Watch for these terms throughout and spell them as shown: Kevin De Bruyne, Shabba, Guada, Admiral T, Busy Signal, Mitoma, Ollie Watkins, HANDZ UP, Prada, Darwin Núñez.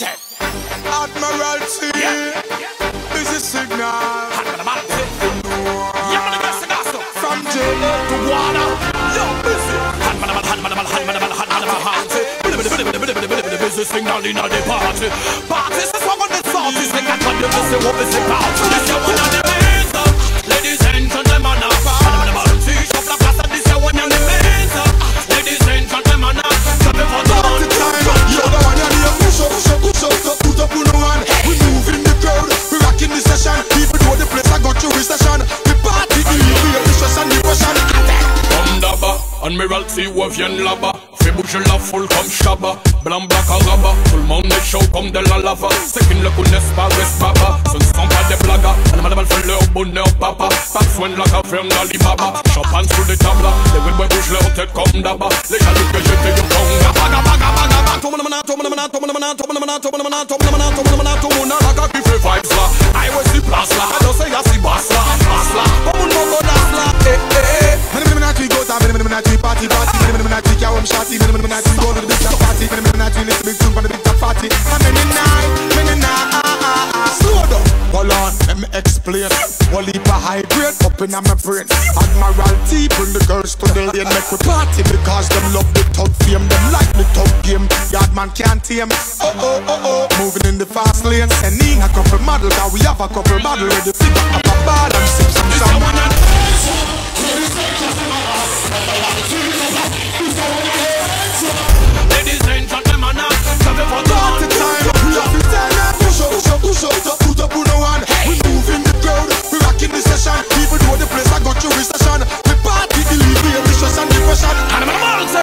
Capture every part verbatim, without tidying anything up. Mate. Admiral T, yeah. Yeah. Busy Signal. From jail to water, you're busy. Busy Signal in the party. Parties is what the salt is. They can't the busy, what is the party? This is one of the hands up. Ladies and gentlemen, Admiral T, shop la plaza, this is one of the hands up. Ladies and gentlemen, coming for the one. You're the one that you push up, push up, push up, so put up on the one. We moving the crowd, we rocking the session. Even though the place I got you recession. Admiral T revient là-bas, fais bouger la foule comme Shabba, blanc, black, arabe, tout le monde est chaud comme de la lava, ceux qui ne le connaissent pas restent baba, ce ne sont pas des blagues, Admiral fait leur bonheur papa, pas besoin de la caverne d'Alibaba, champagne sous les tables, les webway bougent leur tête comme d'abord, les jaloux que j'étais du con, gaba, gaba, gaba, gaba, tout le monde, tout le monde, tout le monde, tout le monde, tout le monde, tout le monde, tout le monde, tout le monde, la gars qui fait vibes là, I was the blast là, I don't say I see bass là, bass là, pas mon nom qu'on a là, eh, eh, eh, we go down, we party, party, we go to the big party, we go to the big party, we go to the big tune, we go to the big party. And many night, many night, slow down. Hold on, let me explain. One leap of hydrate up in my brain. Admiral T bring the girls to the lane, make we party because them love the top fame, them like the top game. Yard man can't tame. Oh oh oh oh, moving in the fast lane, sending a couple model, cause we have a couple model ready to pick up a ball and sip some sound. Ladies and gentlemen, coming for the one. We have the time, push up, push up, push up, put up on the one. We moving the crowd, we rocking the session. Even though the place I got you recession, we party, delivery, vicious and depression. And I'm all set.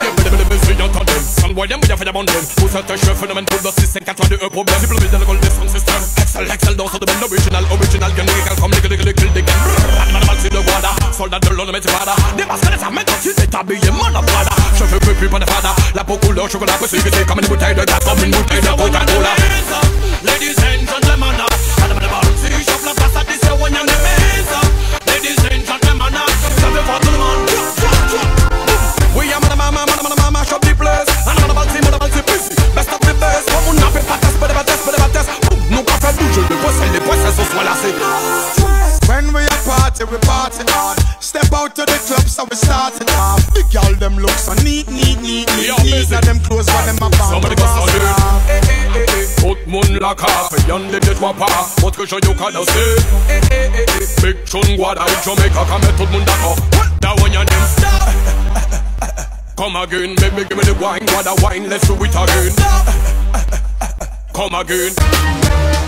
Voyons, bien fait d'abandon. Vous êtes un chef phénomène pour le six cinq quatre deux un problème. Diplômé de l'école des sons systèmes. Excel, excel dans son domaine original, original, général, comme les gueules, les gueules, les gueules. Admiral T de Guada, soldat de l'homme et de Prada. Dépasse que les armes, quand il est habillé, mon Prada. Cheveux plus pas de Prada. La peau couleur chocolat, peut s'éviter comme une bouteille de gaz, comme une bouteille de Coca-Cola. Ladies and gentlemen, Admiral T, chauffe la place à dix heures, on y'en est mis. Ladies and gentlemen, ça veut voir tout le monde. Oui, y'a madame, madame, madame, madame, shop the place. When we a party, we party on. Step out to the club, so we start it off. The girl them look so neat, neat, neat, neat, neat. Now them clothes for them a bomb. Hey, hey, hey, hey. Tout moun la ka, yon de deux trois pas. Montre que je yo ka danser. Hey, hey, hey, hey. Big tune Guada, Jamaica, ka met tout moun d'accord. Now when your name stop. Come again, baby, give me the wine, Guada wine, let's do it again. Come again.